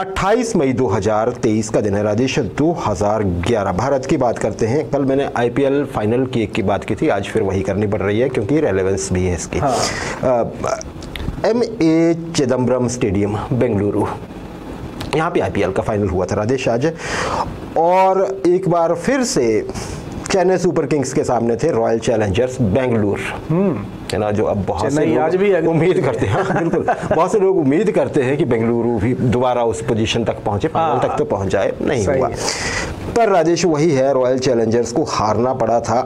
28 मई 2023 का दिन है राजेश, 2011। भारत की बात करते हैं। कल मैंने आईपीएल फाइनल की बात की थी, आज फिर वही करनी पड़ रही है क्योंकि रेलेवेंस भी है इसकी। M.A. चिदम्बरम स्टेडियम बेंगलुरु, यहाँ पे आईपीएल का फाइनल हुआ था राजेश आज। और एक बार फिर से चेन्नई सुपर किंग्स के सामने थे रॉयल चैलेंजर्स बेंगलुरु, है ना, जो अब बहुत से लोग आज भी उम्मीद करते हैं बिल्कुल बहुत से लोग उम्मीद करते हैं कि बेंगलुरु भी दोबारा उस पोजीशन तक पहुंचे, फाइनल तक तो पहुंच जाए, नहीं हुआ। पर राजेश वही है, रॉयल चैलेंजर्स को हारना पड़ा था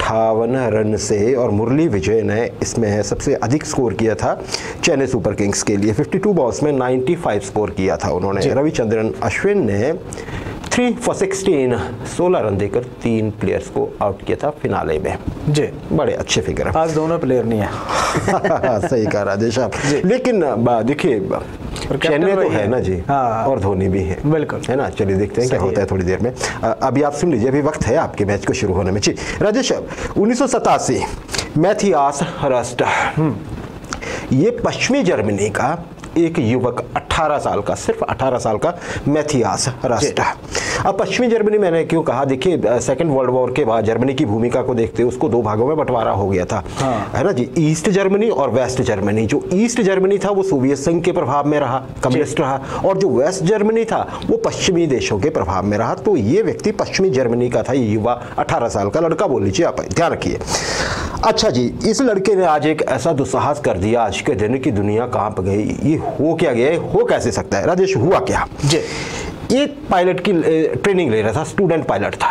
58 रन से, और मुरली विजय ने इसमें सबसे अधिक स्कोर किया था चेन्नई सुपर किंग्स के लिए। 52 बॉल्स में 95 स्कोर किया था उन्होंने। रविचंद्रन अश्विन ने 3 for 16 16 रन देकर 3 प्लेयर्स को आउट किया था फिनाले में जी। बड़े अच्छे फिगर है, आज दोनों प्लेयर नहीं है सही कहा राजेश आप। लेकिन देखिए चेन्नई तो है ना जी, और धोनी भी है, बिल्कुल, है ना। चलिए देखते हैं क्या होता है थोड़ी देर में। अभी आप सुन लीजिए, अभी वक्त है आपके मैच को शुरू होने में जी। राजेश 1987 मैथिया ये पश्चिमी जर्मनी का एक युवक 18 साल का, सिर्फ 18 साल का मैथियास रास्टा। अब पश्चिमी जर्मनी मैंने क्यों कहा, देखिए सेकंड वर्ल्ड वॉर के बाद जर्मनी की भूमिका को देखते हुए उसको 2 भागों में बंटवारा हो गया था, है ना जी, ईस्ट जर्मनी और वेस्ट जर्मनी। जो ईस्ट जर्मनी था वो सोवियत संघ के प्रभाव में रहा, कम्युनिस्ट रहा, और जो वेस्ट जर्मनी था वो पश्चिमी देशों के प्रभाव में रहा। तो ये व्यक्ति पश्चिमी जर्मनी का था, ये युवा 18 साल का लड़का, बोल लीजिए आप, ध्यान रखिए। अच्छा जी, इस लड़के ने आज एक ऐसा दुस्साहस कर दिया आज के दिन की दुनिया कांप गई। ये हो क्या गया, हो कैसे सकता है राजेश? हुआ क्या जी, एक पायलट की ट्रेनिंग ले रहा था, स्टूडेंट पायलट था,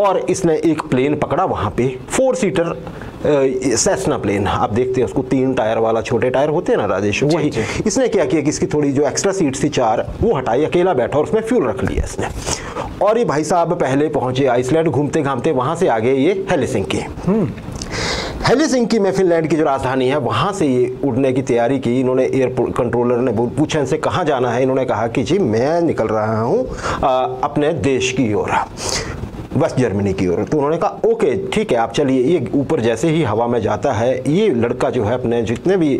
और इसने एक प्लेन पकड़ा, वहाँ पे 4 सीटर सेसना प्लेन, आप देखते हैं उसको 3 टायर वाला, छोटे टायर होते हैं ना राजेश, वही। इसने क्या किया कि इसकी थोड़ी जो एक्स्ट्रा सीट थी 4 वो हटाई, अकेला बैठा और उसमें फ्यूल रख लिया इसने। और ये भाई साहब पहले पहुंचे आइसलैंड, घूमते घामते वहाँ से आगे ये हेलसिंकी, हेलसिंकी में फिनलैंड की जो राजधानी है, वहाँ से ये उड़ने की तैयारी की। इन्होंने एयरपोर्ट कंट्रोलर ने पूछा इनसे कहाँ जाना है, इन्होंने कहा कि जी मैं निकल रहा हूँ अपने देश की ओर, वेस्ट जर्मनी की ओर। तो उन्होंने कहा ओके ठीक है आप चलिए। ये ऊपर जैसे ही हवा में जाता है, ये लड़का जो है अपने जितने भी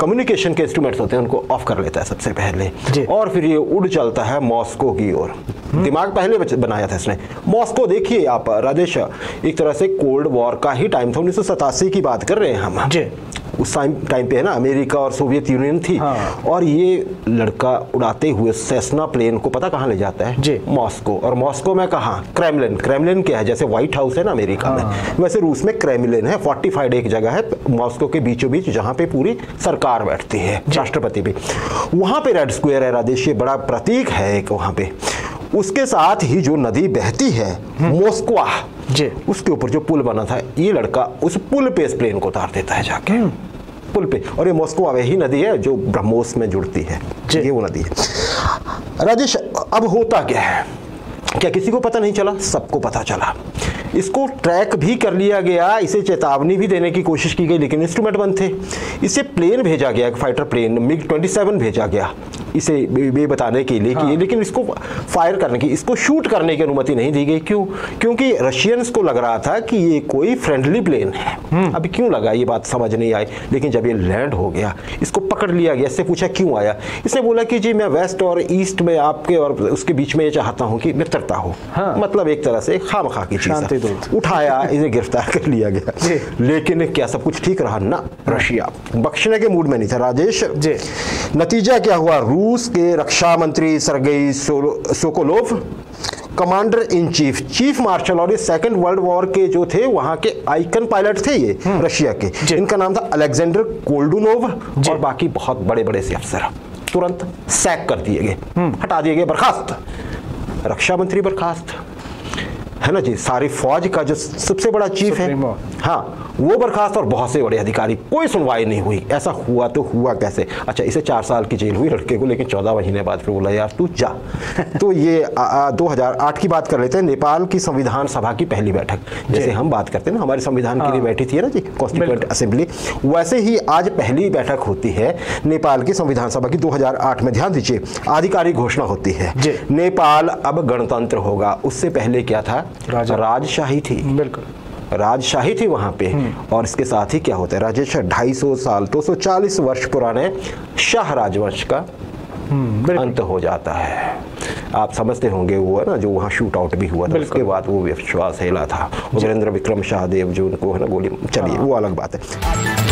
कम्युनिकेशन के इंस्ट्रूमेंट्स होते हैं उनको ऑफ कर लेता है सबसे पहले, और फिर ये उड़ चलता है मॉस्को की ओर। दिमाग पहले बनाया था इसने। मॉस्को देखिए आप राजेश, एक तरह से कोल्ड वॉर का ही टाइम था, 1987 की बात कर रहे हैं हम जी। उस टाइम पे है ना, अमेरिका और सोवियत यूनियन थी, और ये लड़का उड़ाते हुए सेसना प्लेन को पता कहाँ ले जाता है, मॉस्को। और मॉस्को में कहाँ, क्रेमलिन। क्रेमलिन क्या है, जैसे व्हाइट हाउस है ना अमेरिका में, वैसे रूस में क्रेमलिन है। 45 एक जगह है मॉस्को के बीचों बीच, जहाँ पे पूरी सरकार बैठती है, राष्ट्रपति भी। वहाँ पे रेड स्क्वायर है राजेश, ये बड़ा प्रतीक है एक वहाँ पे। उसके साथ ही जो नदी बहती है मॉस्कोवा जी, उसके ऊपर जो पुल बना था, ये लड़का उस पुल पे इस प्लेन को उतार देता है जाके, पुल पे। और ये मॉस्कोवा वही नदी है जो ब्रह्मोस में जुड़ती है, ये वो नदी है राजेश। अब होता क्या है, क्या किसी को पता नहीं चला, सबको पता चला। इसको ट्रैक भी कर लिया गया, इसे चेतावनी भी देने की कोशिश की गई, लेकिन इंस्ट्रूमेंट बंद थे। इसे प्लेन भेजा गया, एक फाइटर प्लेन मिग 27 भेजा गया इसे ये बताने के लिए कि, लेकिन इसको फायर करने की, इसको शूट करने की अनुमति नहीं दी गई। क्यों? क्योंकि रशियंस को लग रहा था कि ये कोई फ्रेंडली प्लेन है। अब क्यों लगा ये बात समझ नहीं आई, लेकिन जब ये लैंड हो गया, इसको पकड़ लिया गया, इससे पूछा क्यों आया, इसने बोला कि जी मैं वेस्ट और ईस्ट में आपके और उसके बीच में ये चाहता हूँ कि मित्रता हो, मतलब एक तरह से खामखा की चीज। उठाया, इसे गिरफ्तार कर लिया गया। लेकिन क्या सब कुछ ठीक रहा ना, रशिया बख्शने के मूड में नहीं था राजेश। नतीजा क्या हुआ, रूस के रक्षा मंत्री Sergei Sokolov commander in chief, chief marshal, और ये सेकंड वर्ल्ड वॉर के जो थे वहाँ के आइकन पायलट थे ये रशिया के, इनका नाम था अलेक्जेंडर कोल्डुनोव, और बाकी बहुत बड़े बड़े से अफसर तुरंत सैक कर दिए गए, हटा दिए गए, बर्खास्त, रक्षा मंत्री बर्खास्त, है ना जी। सारी फौज का जो सबसे बड़ा चीफ है, हाँ, वो बर्खास्त, और बहुत से बड़े अधिकारी, कोई सुनवाई नहीं हुई। ऐसा हुआ तो हुआ कैसे? अच्छा, इसे 4 साल की जेल हुई लड़के को, लेकिन 14 महीने बाद फिर बोला यार तू जा तो ये 2008 की बात कर लेते हैं, नेपाल की संविधान सभा की पहली बैठक, जैसे हम बात करते हैं ना हमारे संविधान के लिए बैठी थी ना जी, कॉन्स्टिट्यूएंट असेंबली, वैसे ही आज पहली बैठक होती है नेपाल की संविधान सभा की 2008 में। ध्यान दीजिए, आधिकारिक घोषणा होती है नेपाल अब गणतंत्र होगा। उससे पहले क्या था, राजशाही थी, बिल्कुल राजशाही थी वहाँ पे। और इसके साथ ही क्या होता है राजेश, 250 साल, 240 वर्ष पुराने शाह राजवंश का अंत हो जाता है। आप समझते होंगे वो है ना जो वहाँ शूट आउट भी हुआ था, उसके बाद वो विश्वास हिला था। वीरेंद्र विक्रम शाहदेव जो उनको है ना गोली, चलिए वो अलग बात है।